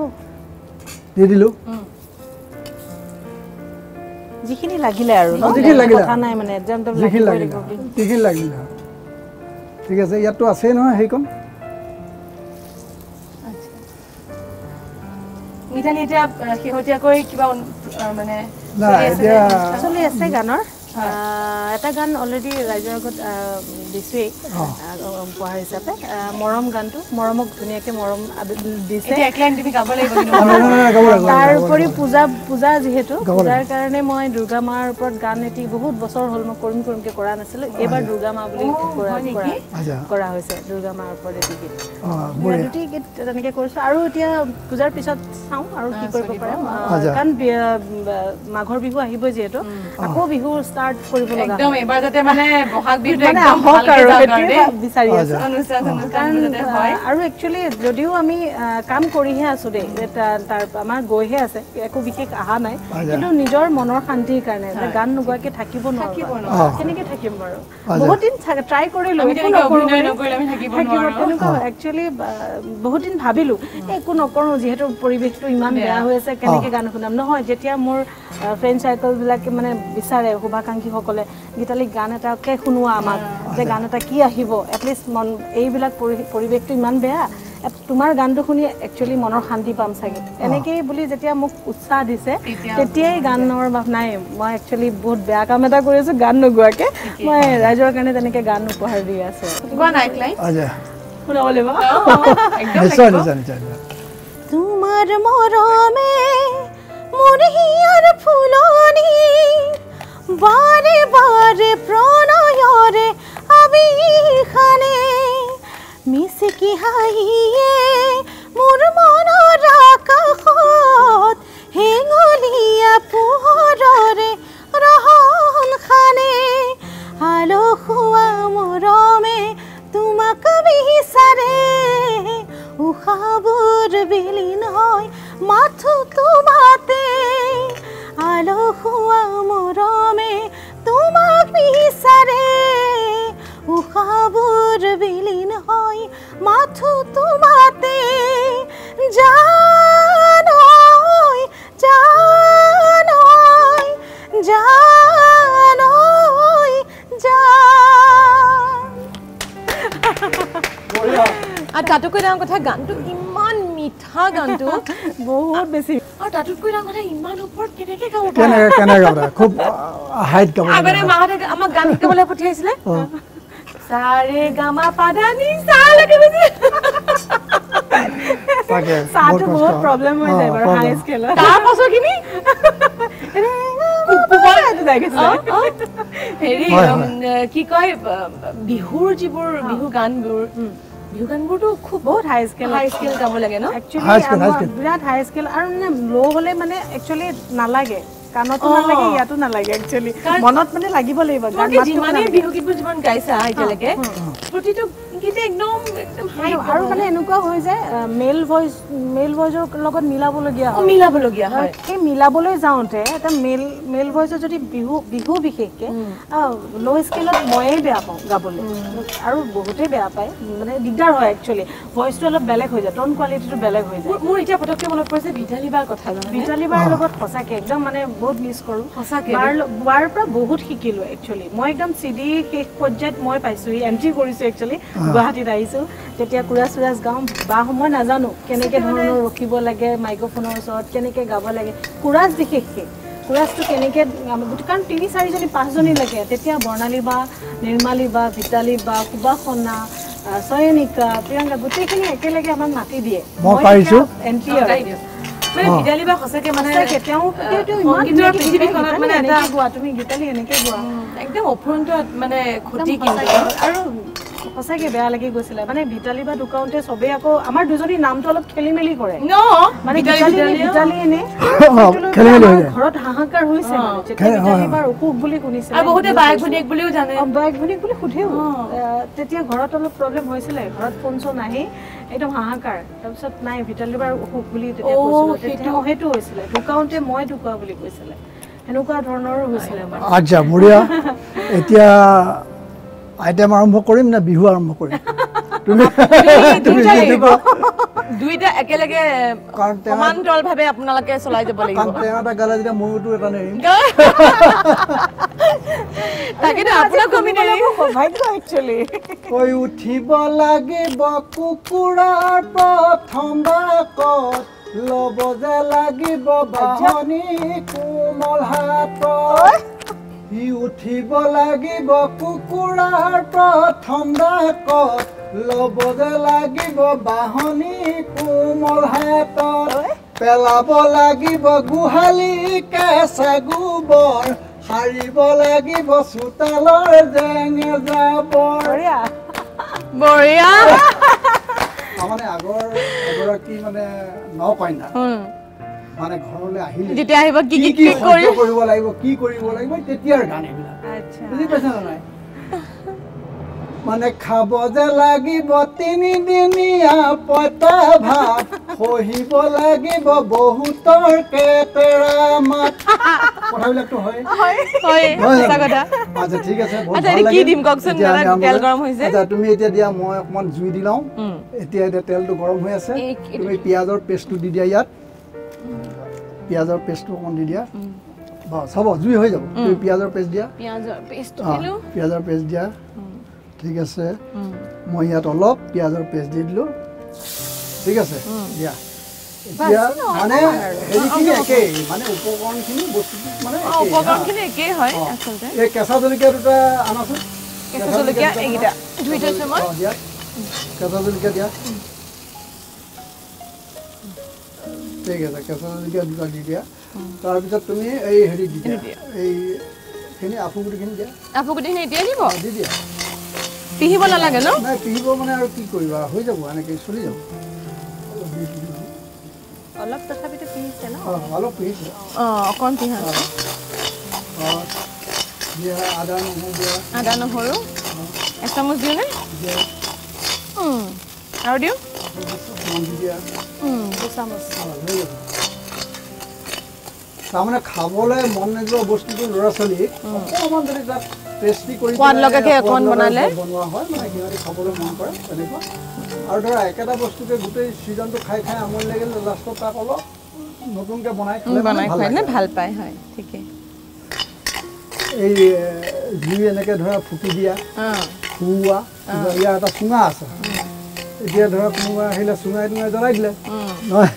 দি দিলো জিখিনি লাগিলে আৰু জিখিনি লাগিলে কথা নাই মানে একদম জিখিনি লাগিলে ঠিক আছে ইয়াতো আছে ন হেকম আচ্ছা মিঠালি এটা কিহতিয়া কই কিবা মানে চলি আছে গানৰ এটা গান অলরেডি রাইজৰ আগত দিছে কোৱা হিচাপে মৰম গানটো মৰমক ধুনিয়াকে মৰম দিছে এটা একলাইন তুমি গাব লাগিব তাৰ উপৰি পূজা পূজা যেহেতু পূজাৰ কাৰণে মই দুৰ্গা মাৰ ওপৰত গান এটি বহুত বছৰ হল মই কৰিমকে কৰা নাছিল এবাৰ দুৰ্গা মা বুলি কৰা হৈছে দুৰ্গা মাৰ ওপৰত এটি গীত দুটি গীত তেনেকৈ কৰিছো আৰু এতিয়া পূজাৰ পিছত চাও আৰু কি কৰিব পাৰোঁ কাৰণ মাঘৰ বিহু আহিব যেহেতু আকৌ বিহু स्टार्ट কৰিব লগা একদম এবাৰ যেতে মানে বহাগ বিহুতে একদম আৰু এটা বিচাৰি আছে অনুষ্ঠান অনুষ্ঠান যেতে হয় আৰু একচুয়ালি যদিও আমি কাম কৰিহে আছো দে তাৰ আমাৰ গৈহে আছে একো বিশেষ আহা নাই কিন্তু নিজৰ মনৰ শান্তিৰ কাৰণে গান নুগুৱাকে থাকিব নোৱাৰো কেনেকৈ থাকিম বাৰু বহুত দিন ট্ৰাই কৰিলো কিন্তু অভিনয় নকৰিলে আমি থাকিব নোৱাৰো একচুয়ালি বহুত দিন ভাবিলো একো নকৰো যেহেতু পৰিবেশটো ইমান বেয়া হৈ আছে কেনেকৈ গান শুনাম নহয় যেতিয়া মোৰ ফ্ৰেন্ড সার্কেল বিলাক মানে বিচাৰে শুভাকাঙ্ক্ষী সকলে গীতালি গান এটাকে শুনোৱা আমাক যে গান এটা কি আহিব এটলিষ্ট মন এইবিলাক পৰিৱেশটো ইমান বেয়া তোমাৰ গানটো শুনি একচুয়ালি মনৰ শান্তি পাম চাগে এনেকেই বুলি যেতিয়া মোক উৎসাহ দিছে তেতিয়াই গানৰ নাই মই একচুয়ালি বহুত বেয়া কাম এটা কৰি আছো গান নোগোৱাকে মই ৰাইজৰ কাৰণে তেনেকৈ গান উপহাৰ দি আছো তোমাৰ মৰমে মোৰ হিয়াৰ ফুলনি बारे बारे प्रणयरे अभिखने मिसकी हाइए मोर मनर आकाशत हेंगलिया पोहररे रहन खाने आलो खुआ मोरमे तुमक बिसारे उखाबुर बिलिन होय माथु तुमाते आलो खुआ मोरमे तुमक बिसारे उखाबुर बिलिन होय माथु तुमाते जानोय जानोय जानोय जान तातुक डांग कथा गानटु इमान मिठा गानटु बहुत बेसी तातु कोइ रंग रे इमान ऊपर केने गावरा खूब हाइट गावरा अबरे मारे अमा गान के बोले पठियाइसले सारे गामा पादानी सा लगे बजे सागे साटो बहुत प्रॉब्लम हो जाय पर हाई स्केल का पसो किनी रे ऊपर आते जागे हेरी की कय बिहुर जिबुर बिहु गानबुर বিহুগানবোৰটো খুব বহুত হাই স্কেল গাব লাগে ন একচুয়ালি বিৰাট হাই স্কেল আৰু মানে লো হলে মানে একচুয়ালি নালাগে কানত নালাগে ইয়াতো নালাগে একচুয়ালি মনত মানে লাগিব লাগিব গান মানে বিহুগীতবোৰ জীৱন গাইছা আইতলৈকে প্ৰতিটো গীতে একদম একদম হাই আৰু মানে এনেকুৱা হৈ যায় মেল ভয়েসৰ লগত মিলাবলগীয়া হয় এই মিলাবলৈ যাওঁতে এটা মেল ভয়েসৰ যদি বিহু বিশেষকৈ লো স্কেলত ময়ে বেয়া পাওঁ গাবলৈ আৰু বহুতেই বেয়া পায় মানে দিগদাৰ হয় একচুয়ালি ভয়েসটো অলপ বেলেগ হৈ যায় টোন কোৱালিটিটো বেলেগ হৈ যায় মোৰ এতিয়া পটককৈ মনত পৰিছে বিতালিবাৰ কথা জানো বিতালিবাৰ লগত সঁচাকৈ একদম মানে বহুত মিছ কৰোঁ সঁচাকৈ বাৰ পৰা বহুত শিকিলোঁ একচুয়ালি মই একদম চিডি শেষ পৰ্যায়ত মই পাইছোঁ এণ্ট্ৰি কৰিছোঁ একচুয়ালি गुवाहाटीत आइसो তেতিয়া কুৰাছ কুৰাছ গাওঁ বা সময় নাজানো কেনেকে ধৰণৰ ৰখিব লাগে মাইক্ৰফোনৰ ওচৰত কেনেকে গাব লাগে কুৰাছ বিশেষকৈ কুৰাছটো কেনেকে আমি কাৰণ ৩-৪জনী ৫জনী লাগে তেতিয়া বৰ্ণালী বা নিৰ্মালী বা ভিতালী বা কুবাখনা সয়নিকা প্ৰিয়ংকা গোটেইখিনি একেলগে আমাক মাতি দিয়ে মই পাইছো এনটিআৰ মানে গিটালি বা হসকে মানে কেতিয়াও কেতিয়াও ইমান গিটাৰ পৃথিৱীখনত মানে এটা গোৱা তুমি গিটালি এনেকে গোৱা একদম অফ্ৰন্ত মানে খতি কিন্তু আৰু হসকে বেয়া লাগি গৈছিল মানে ভিটালি বা দুকাউন্তে সবে আকো আমাৰ দুজনী নামটো অলপ খেলিমেলি কৰে নো মানে গিটালি এনে খেলিমেলি হৈ যায় ঘৰত হাহাকাৰ হৈছে মানে গিটালিবাৰ উকুক বুলি শুনিছিল আৰু বহুতে বাইক ভনিক বুলিও জানে বাইক ভনিক বুলি সুধেও তেতিয়া ঘৰত অলপ প্ৰবলেম হৈছিল ঘৰত ফোনছ নাই एकदम हाहाकार तबसत নাই ভিটালিবাৰ উকুক বুলি তেতিয়া কৈছিল তেতিয়া হেতু হৈছিল দুকাউন্তে মই দুকা বুলি কৈছিল এনেকুৱা ধৰণৰ হৈছিল আমাৰ আচ্ছা মুৰিয়া এতিয়া আইটেম আৰম্ভ কৰিম না বিহু আৰম্ভ কৰিম তুমি দুইটা দুইটা একেলগে সমান্তৰাল ভাৱে আপোনালোকে চলাই যাব লাগিব কান্তেটা গালা যেতিয়া মইটো এটা নেৰিম তাকে আপোনা কমিনেৰি ভাগ্য একচুয়ালি কই উঠিব লাগে বকুকুৰাৰ প্ৰথম বাকত লব যে লাগিব বাহনি কোমল হাতত ই উঠিব লাগিব কুকুৰাৰ প্ৰথম বাকত লব যে লাগিব বাহনি কোমল হাতত পেলাব লাগিব গুহালি কেঁচা গোবৰ হাৰিব লাগিব চোতালৰ জেঙে জাবৰ বঢ়িয়া মানে আগৰ এগৰাকী মানে নকইনা মানে ঘৰলৈ আহিলে যেতিয়া আহিব কি কি কৰিব লাগিব তেতিয়াৰ গান এবিলা আচ্ছা বুজি পাইছা নাই মানে খাব যে লাগিব 3 দিনীয়া পতা ভাত খহিব লাগিব বহুতৰ কেতেৰা মাত কথাবিলাকটো হয় সঁচা কথা আচ্ছা ঠিক আছে বহুত ভাল লাগে কি দিম ককচোন তেল গৰম হৈছে আচ্ছা তুমি এতিয়া দিয়া মই অকমান জুই দিলাও এতিয়া তেলটো গৰম হৈ আছে তুমি পিয়াজৰ পেষ্টটো দি দিয়া ইয়াত পিয়াজৰ পেষ্টটো অকমান দি দিয়া বাস হ'ব জুই হৈ যাব তুমি পিয়াজৰ পেষ্ট দিয়া পিয়াজৰ পেষ্ট দিলো পিয়াজৰ পেষ্ট দিয়া ঠিক আছে মই ইয়াত অলপ পিয়াজৰ পেষ্ট দি দিলো ঠিক আছে দিয়া এতিয়া মানে এদিকে একে মানে উপকৰণখিনি বস্তুটো মানে উপকৰণখিনি একে হয় আসলে এই কেঁচা জলকীয়া দুটা আনাছো কেঁচা জলকীয়া এইটা 2 চামুচ দিয়া কেঁচা জলকীয়া দিয়া ঠিক আছে কেঁচা জলকীয়া দুটা দি দিয়া তাৰ পিছত তুমি এই হেৰি দি দিয়া এইখিনি আফুগুটিখিনি দিয়া আফুগুটিখিনি এতিয়া দিব দি দিয়া পিহিব নালাগে ন নাই পিহিব মানে আৰু কি কৰিবা হৈ যাব এনেকৈ চলি যাব অলপ তথাপিতো পিহিছে ন অলপ পিহিছে অকণ পিহা আদা নহৰু 1 চামুচ দিওঁ নে আৰু দিওঁ 2 চামুচ তাৰমানে খাবলৈ মন নোযোৱা বস্তুটো ল'ৰা ছোৱালী অকণমান যদি তাত টেষ্টি কৰি কোৱাত লগাকে অকণ বনালে বনোৱা হয় মানে সিহঁতে খাবলৈ মন কৰে তেনেকুৱা আৰু ধৰা একেটা বস্তুকে গোটেই সিজনটো খাই খাই আমনি লাগিল লাষ্টত তাক অলপ নতুনকৈ বনাই খাই নে ভাল পায় হয় ঠিকে এই জুই এনেকৈ ধৰা ফুটি দিয়া খুওৱা ইয়াৰ এটা চুঙা আছে এতিয়া ধৰা কোনোবা আহিলে চুঙাই জ্বলাই দিলে নহয়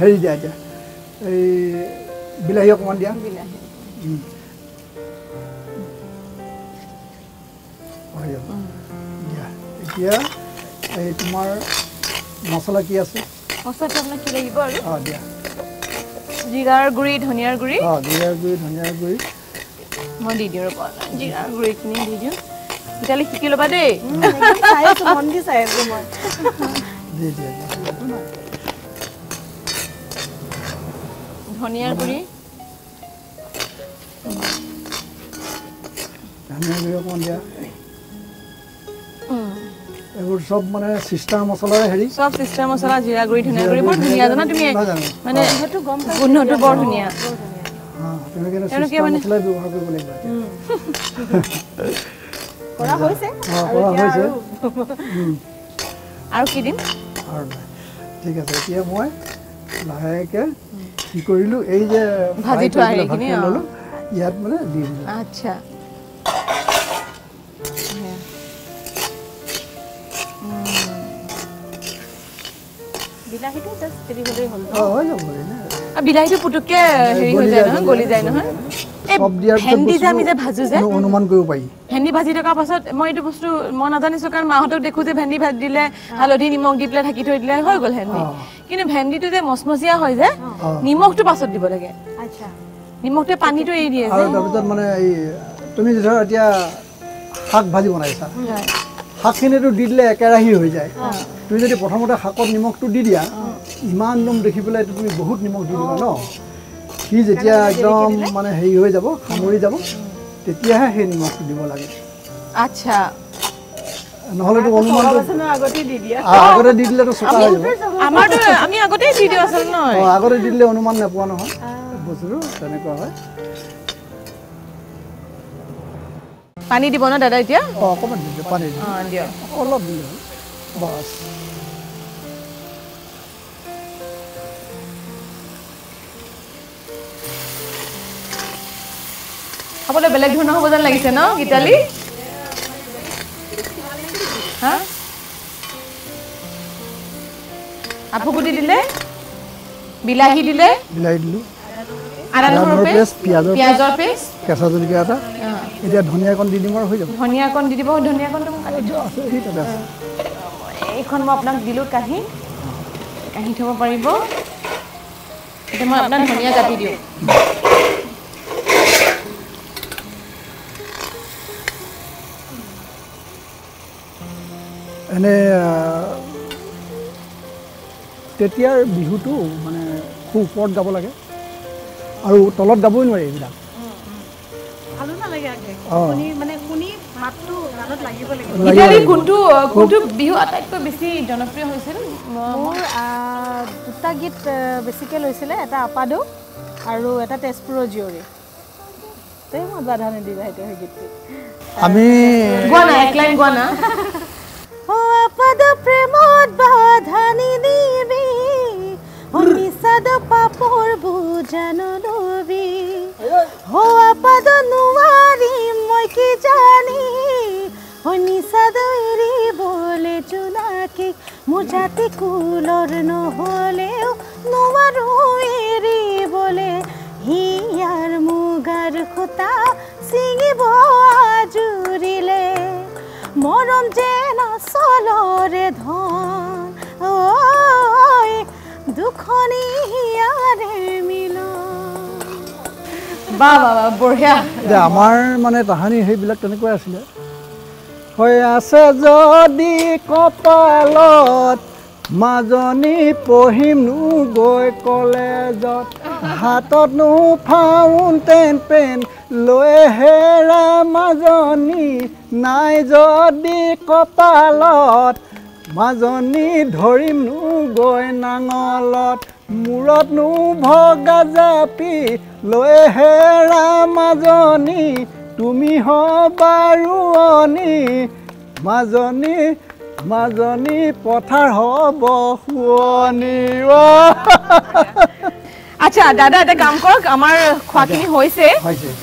হেৰি দিয়া এতিয়া এই বিলাহী অকণমান দিয়া দিয়া এতিয়া এই তোমাৰ মছলা কি আছে মছলাটো আপোনাক কি লাগিব আৰু দিয়া জিৰাৰ গুড়ি ধনিয়াৰ গুড়ি জিৰাৰ গুড়ি ধনিয়াৰ গুড়ি মই দি দিওঁ ৰ'বা জিৰাৰ গুড়িখিনি দি দিওঁ ইটালি শিকি ল'বা দেই চাইছো মন দি চাইছো মই দি দিয়া ধনিয়াৰ গুড়ি ধনিয়াৰ গুড়ি অকণমান দিয়া এগুলো সব মানে সিস্টার মশলাৰ হেৰি সব সিস্টার মশলা জিৰা গুড়ি ধনিয়া গুড়ি বহুত ধুনীয়া জানা তুমি মানে সেইটো গম পাই গুণটো বৰ ধুনীয়া হ্যাঁ তুমি কেনে সিস্টার মশলা ব্যৱহাৰ কৰিব লাগিব কৰা হৈছে আৰু কি দিম আৰু ঠিক আছে এতিয়া মই লাহেকে কি কৰিলো এই যে ভাজি থোৱা হেৰিখিনি ইয়াত মানে দি দিলো আচ্ছা বিলাহিটো জাস্ট তেলি হলেই হল। অ হল হল না। আ বিলাহিটো পুটুককে হেৰি হৈ যায় না, গলি যায় না। সব দিয়াৰ পিছত ভেন্দি যে আমি যে ভাজু যে অনুমান কৰিব পাৰি। ভেন্দি ভাজি থকাৰ পাছত মই এইটো বস্তু মই নাজানিছো কাৰণ মাহঁতক দেখো যে ভেন্দি ভাজি দিলে হালধি নিমখ দি পেলাই ঢাকি থৈ দিলে হৈ গল ভেন্দি। কিন্তু ভেন্দিটো যে মচমচিয়া হৈ যায় নিমখটো পাছত দিব লাগে। আচ্ছা। নিমখতে পানীটো এৰি দিয়ে যে। আৰু তাৰপিছত মানে এই তুমি যে এতিয়া শাক ভাজি বনাইছা। হয়। শাকখিনিটো দি দিলে একেৰাহি হৈ যায়। তুমি যদি প্ৰথমতে শাকত নিমখটো দি দিয়া ইমান নম দেখি পেলাই তুমি বহুত নিমখ দি দিবা ন, সি যেতিয়া একদম মানে হেৰি হৈ যাব খামৰি যাব তেতিয়াহে সেই নিমখটো দিব লাগে। আচ্ছা, নহলেতো আগতে দি দিয়া, আগতে দি দিলেতো চোকা হৈ যাব। আমাৰতো আমি আগতে দি দিও আছিল ন। অ আগতে দি দিলে অনুমান নাপোৱা নহয় বস্তুটো তেনেকুৱা হয়। পানী দিব না দাদা এতিয়া? অ অকমান দি দিও পানী। অ দিও অলপ দিও বাস। খাবলৈ বেলেগ ধৰণৰ হ'ব যেন লাগিছে ন গীতালি? হা আপুগুটি দিলে, বিলাহী দিলে, বিলাহী দিলো, আদা নহৰু পেষ্ট, পিয়াজৰ পেষ্ট, কেঁচা জলকীয়া এটা, এতিয়া ধনিয়া কণ দি দিম আৰু হৈ যাব। ধনিয়া কণ দি দিব, ধনিয়া কণটো মোক কাটি দিও। এইখন মই আপোনাক দিলো কাহি, কাহি থব পাৰিব। এতিয়া মই আপোনাক ধনিয়া কাটি দিও। এনে তেতিয়াৰ বিহুটো মানে খুব ওপৰত গাব লাগে আৰু তলত গাবই নোৱাৰি এইবিলাক। মোৰ দুটা গীত বেছিকৈ লৈছিলে, এটা আপাদো আৰু এটা তেজপুৰৰ জীয়ৰী। তই মই বাধা নিদিবা সেইটো গীতটো। আমি গোৱা নাই, এক লাইন গোৱা না। মোজাতি কুলৰ নহলেও নোৱাৰো এৰিবলে, হিয়াৰ মুগাৰ খুটা ছিঙিব আজুৰিলে, মৰম যেন চলৰে ধন দুখনি হিয়াৰে মিলন। বাহ বাহ বঢ়িয়া। আমাৰ মানে তাহানি সেইবিলাক তেনেকুৱাই আছিলে। হৈ আছে যদি কপালত মাজনী পঢ়িমনো গৈ কলেজত, হাততনো ফাউণ্টেন পেন লৈ হেৰা মাজনী, নাই যদি কপালত মাজনী ধৰিমনো গৈ নাঙলত, মূৰতনো ভগা জাপি লৈ হেৰা মাজনী, তুমি হবা ৰোৱনী মাজনী, মাজনী পথাৰ হব শুৱনী। আচ্ছা দাদা এটা কাম কৰক, আমাৰ খোৱাখিনি হৈছে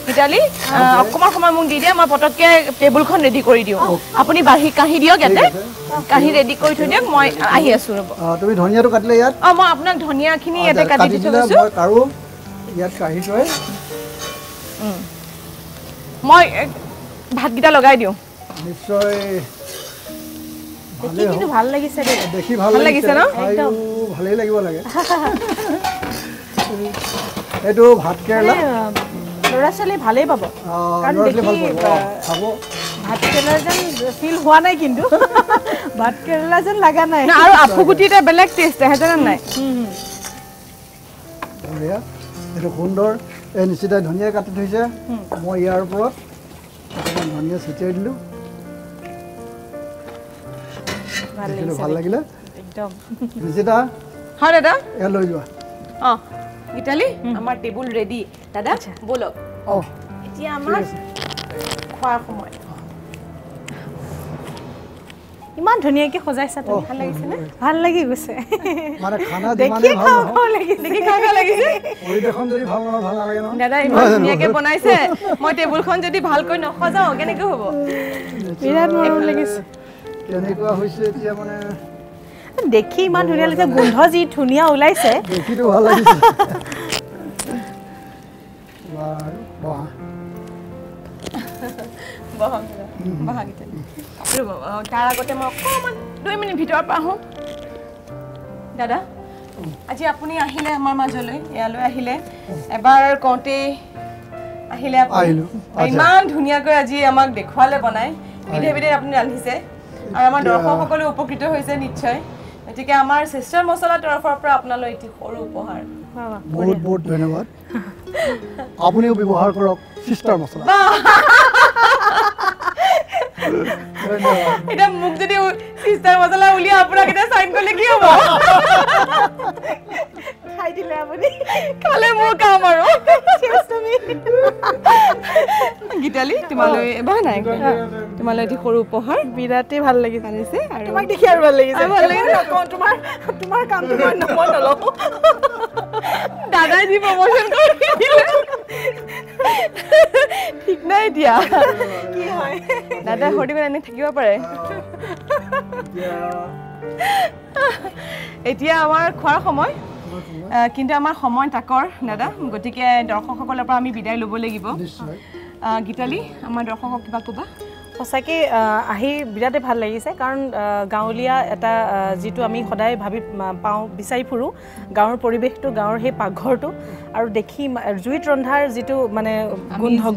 গীতালি, অকণমান সময় মোক দি দিয়া, মই পটককৈ টেবুলখন ৰেডি কৰি দিওঁ। আপুনি বাঢ়ি কাঁহি দিয়ক, ইয়াতে কাঁহি ৰেডি কৰি থৈ দিয়ক, মই আহি আছোঁ ৰ'ব। তুমি ধনিয়াটো কাটিলে ইয়াত? অঁ মই আপোনাক ধনিয়াখিনি ইয়াতে কাটি দি থৈছোঁ আৰু ইয়াত কাঁহি থৈ মই ভাতকেইটা লগাই দিওঁ। নিশ্চয় কিন্তু ভাল লাগিছে দেই, দেখি ভাল লাগিছে ন? একদম ভালেই লাগিব লাগে। এইটো ভাত কেৰেলা ল'ৰা ছোৱালী ভালেই পাব কাৰণ দেখি খাব। ভাত কেৰেলা যেন ফিল হোৱা নাই কিন্তু, ভাত কেৰেলা যেন লগা নাই আৰু আফুগুটি এটা বেলেগ টেষ্ট আহে জানা নাই। এইটো সুন্দৰ। এই নিশ্চিতাই ধনিয়া কাটি থৈছে, মই ইয়াৰ ওপৰত অকণমান ধনিয়া ছটিয়াই দিলোঁ, ভাল লাগিলে একদম। নিশ্চিতা হয় দাদা এয়া লৈ যোৱা। অঁ গীতালি আমাৰ টেবুল ৰেডি দাদা, ব'লক। অঁ এতিয়া আমাৰ খোৱাৰ সময়। ইমান ধুনীয়াকৈ সজাইছা তুমি, ভাল লাগিছেনে? ভাল লাগি গৈছে মানে খানা দেখি খাও খাও লাগিছে, দেখি খাও খাও লাগিছে। পৰিবেশন যদি ভাল নহয় ভাল নালাগে নহয় দাদা। ইমান ধুনীয়াকৈ বনাইছে, মই টেবুলখন যদি ভালকৈ নসজাও কেনেকৈ হ'ব? বিৰাট মৰম লাগিছে। কেনেকুৱা হৈছে এতিয়া মানে দেখি ইমান ধুনিয়া লাগে গন্ধ জি ধুনিয়া ওলাইছে দেখি তো ভাল লাগিছে বাহ বাহ বাহ বাহ গিতে ৰবা তাৰ আগতে মই অকমান 2 মিনিট ভিতৰ পাহো দাদা আজি আপুনি আহিলে আমাৰ মাজলৈ ইয়ালৈ আহিলে এবাৰ কোতে আহিলে আপুনি ইমান ধুনিয়া কৈ আজি আমাক দেখুৱালে বনাই বিধে বিধে আপুনি ৰান্ধিছে আৰু আমাৰ দৰ্শক সকলে উপকৃত হৈছে নিশ্চয় এটিকে আমাৰ সিস্টার মছলা তৰফৰ পৰা আপোনালৈ এটি সৰু উপহাৰ বহুত বহুত ধন্যবাদ আপুনিও ব্যৱহাৰ কৰক সিস্টার মছলা এটা মুখ যদি সিস্টার মছলা উলিয়া আপোনাক এটা সাইন কৰিলে কি হ'ব খাই দিলে আপুনি খালে মোৰ কাম আৰু চেষ্টামি গিটালি তোমালৈ এবা নাই তোমালৈ এটি সৰু উপহাৰ বিৰাতে ভাল লাগি জানিছে আৰু তোমাক দেখি আৰু ভাল লাগিছে কোন তোমাৰ তোমাৰ কাম তোমাৰ নমন নলও দাদাই জি প্ৰমোশন কৰি দিলে ঠিক নাই দিয়া কি হয় দাদা হৰি গনে থাকিব পাৰে এতিয়া আমাৰ খোৱাৰ সময় কিন্তু আমাৰ সময় তাকৰ দাদা গতিকে দৰ্শকসকলৰ পৰা আমি বিদায় লব লাগিব গীতালি আমাৰ দৰ্শকক কিবা কবা সঁচাকৈ আহি বিৰাতে ভাল লাগিছে কাৰণ গাঁৱলীয়া এটা যিটো আমি সদায় ভাবি পাওঁ বিচাৰি ফুৰোঁ গাঁৱৰ পৰিৱেশটো গাঁৱৰ সেই পাকঘৰটো আৰু দেখি জুইত ৰন্ধাৰ যিটো মানে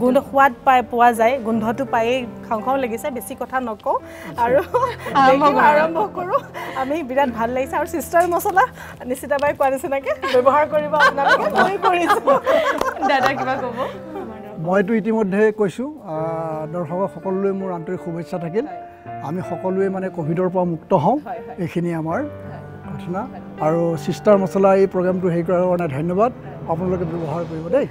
গোন্ধ সোৱাদ পোৱা যায় গোন্ধটো পায়েই খাওঁ খাওঁ লাগিছে বেছি কথা নকওঁ আৰু আৰম্ভ কৰোঁ আমি বিৰাট ভাল লাগিছে আৰু সিস্টাৰ মছলা নিশ্চিতভাৱে কোৱা নিচিনাকৈ ব্যৱহাৰ কৰিব আপোনালোকে মই কৰিছোঁ দাদা কিবা ক'ব मैं तो इतिम्य कैसा दर्शक सकोए मोर आंतरिक शुभेच्छा थकिल आम सकोए मानने कॉविडर पर मुक्त हूँ ये घटना और सिस्टार मसला प्रोग्राम तो हेरी कारण धन्यवाद अपने व्यवहार कर दे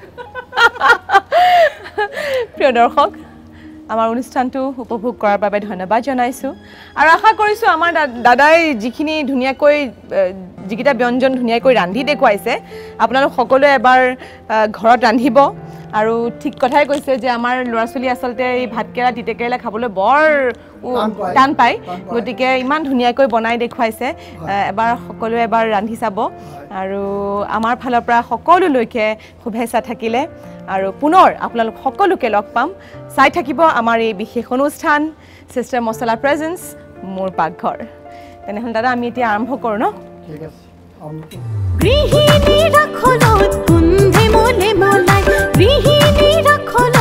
प्रिय दर्शक आमार अनुष्ठान उपभोग करार बारे धन्यवाद जानाइछुं और आशा करिछुं आमार दादाई जिखिनि धुनियाकै जिकिटा व्यंजन धुनियाकै रांधि देखुवाइछे आपनालोक सकलोए एबार घरत रांधिब आरो ठीक कथाय কৈছে जे आमार लरासुली आसलते ए भातकेरा तितेकेरा खाबले बर টান পায় গতিকে ইমান ধুনিয়াকৈ বনাই দেখুৱাইছে এবাৰ সকলোৱে এবাৰ ৰান্ধি চাব আৰু আমাৰ ফালৰ পৰা সকলোলৈকে শুভেচ্ছা থাকিলে আৰু পুনৰ আপোনালোক সকলোকে লগ পাম চাই থাকিব আমাৰ এই বিশেষ অনুষ্ঠান সিস্টার মছলা প্ৰেজেন্স মোৰ পাকঘৰ তেনেহলে দাদা আমি এতিয়া আৰম্ভ কৰো ন ঠিক আছে গৃহিণী ৰাখল কুন্ধে মনে মলাই গৃহিণী ৰাখল